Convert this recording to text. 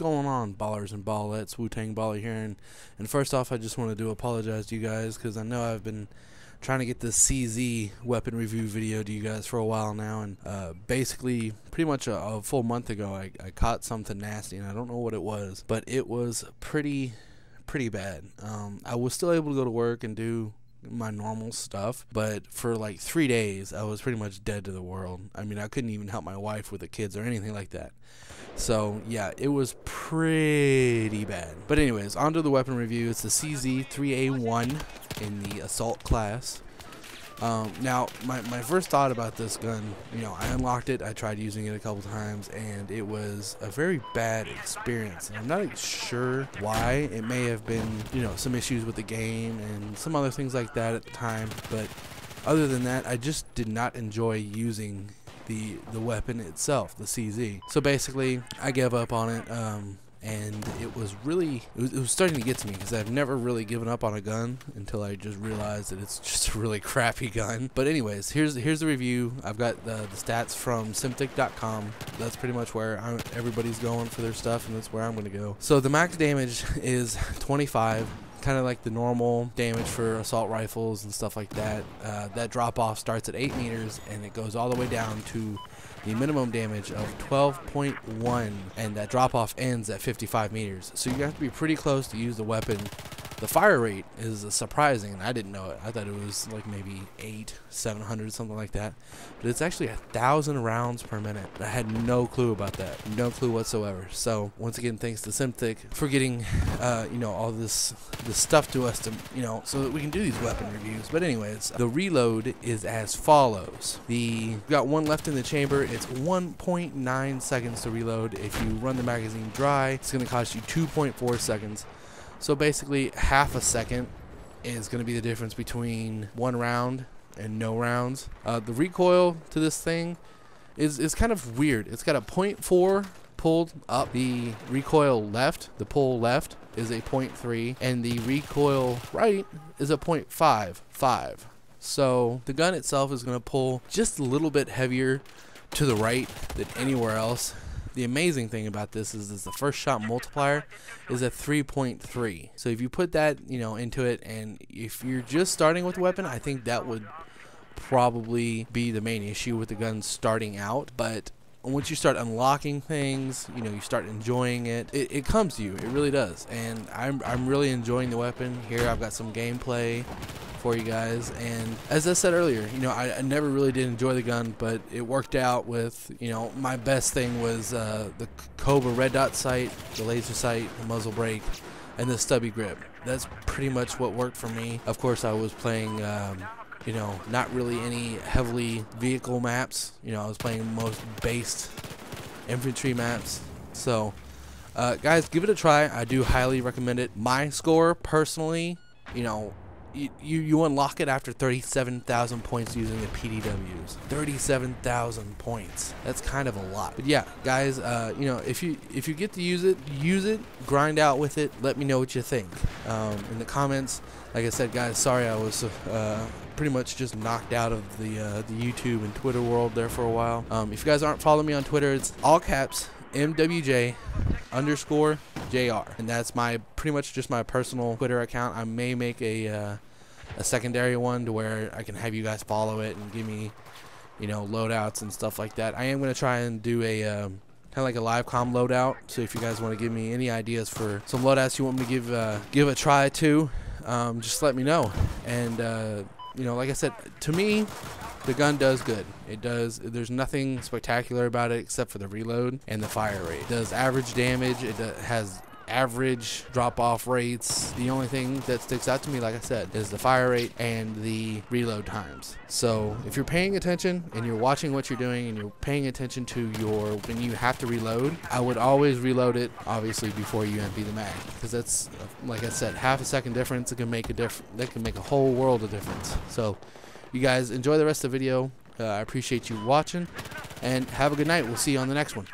going on, ballers and ballettes? Wu-Tang Baller here, and first off, I just want to apologize to you guys because I know I've been trying to get this CZ weapon review video to you guys for a while now, and basically pretty much a full month ago I caught something nasty, and I don't know what it was, but it was pretty bad. I was still able to go to work and do my normal stuff, but for like 3 days I was pretty much dead to the world. I mean, I couldn't even help my wife with the kids or anything like that. So yeah, it was pretty bad. But anyways, on to the weapon review. It's the CZ-3A1 in the assault class. Now my first thought about this gun, you know, I unlocked it, I tried using it a couple times, and it was a very bad experience, and I'm not sure why. It may have been, you know, some issues with the game and some other things like that at the time, but other than that, I just did not enjoy using the weapon itself, the CZ. So basically I gave up on it, and it was starting to get to me because I've never really given up on a gun until I just realized that it's just a really crappy gun. But anyways, here's the review. I've got the stats from Symthic.com. That's pretty much where everybody's going for their stuff, and that's where I'm gonna go. So the max damage is 25, kind of like the normal damage for assault rifles and stuff like that. That drop off starts at 8 meters and it goes all the way down to the minimum damage of 12.1, and that drop off ends at 55 meters. So you have to be pretty close to use the weapon. The fire rate is surprising. I didn't know it. I thought it was like maybe 700, something like that, but it's actually 1,000 rounds per minute. I had no clue about that, no clue whatsoever. So once again, thanks to Symthic for getting you know, all this stuff to us to, you know, so that we can do these weapon reviews. But anyways, the reload is as follows. We've got one left in the chamber. It's 1.9 seconds to reload. If you run the magazine dry, it's going to cost you 2.4 seconds. So basically, half a second is going to be the difference between one round and no rounds. The recoil to this thing is kind of weird. It's got a 0.4 pulled up. The recoil left, the pull left, is a 0.3, and the recoil right is a 0.55. So the gun itself is going to pull just a little bit heavier to the right than anywhere else. The amazing thing about this is the first shot multiplier is a 3.3. So if you put that, you know, into it, and if you're just starting with the weapon, I think that would probably be the main issue with the gun starting out. But once you start unlocking things, you know, you start enjoying it, it comes to you. It really does. And I'm really enjoying the weapon. Here I've got some gameplay for you guys, and as I said earlier, you know, I never really did enjoy the gun, but it worked out with, you know, my best thing was the Cobra red dot sight, the laser sight, the muzzle brake, and the stubby grip. That's pretty much what worked for me. Of course, I was playing you know, not really any heavily vehicle maps. You know, I was playing most based infantry maps. So guys, give it a try. I do highly recommend it. My score personally, you know, you unlock it after 37,000 points using the PDWs. 37,000 points. That's kind of a lot. But yeah, guys, you know, if you get to use it, grind out with it. Let me know what you think in the comments. Like I said, guys, sorry I was pretty much just knocked out of the YouTube and Twitter world there for a while. If you guys aren't following me on Twitter, it's all caps MWJ_JR, and that's my pretty much just my personal Twitter account. I may make a secondary one to where I can have you guys follow it and give me, you know, loadouts and stuff like that. I am going to try and do a kind of like a live comm loadout. So if you guys want to give me any ideas for some loadouts you want me to give a try to, just let me know. And you know, like I said, to me, the gun does good. It does. There's nothing spectacular about it except for the reload and the fire rate. It does average damage. It has average drop-off rates. The only thing that sticks out to me, like I said, is the fire rate and the reload times. So if you're paying attention and you're watching what you're doing and you're paying attention to when you have to reload, I would always reload it, obviously, before you empty the mag, because that's, like I said, half a second difference. It can make a difference. That can make a whole world of difference. So you guys enjoy the rest of the video. I appreciate you watching, and have a good night. We'll see you on the next one.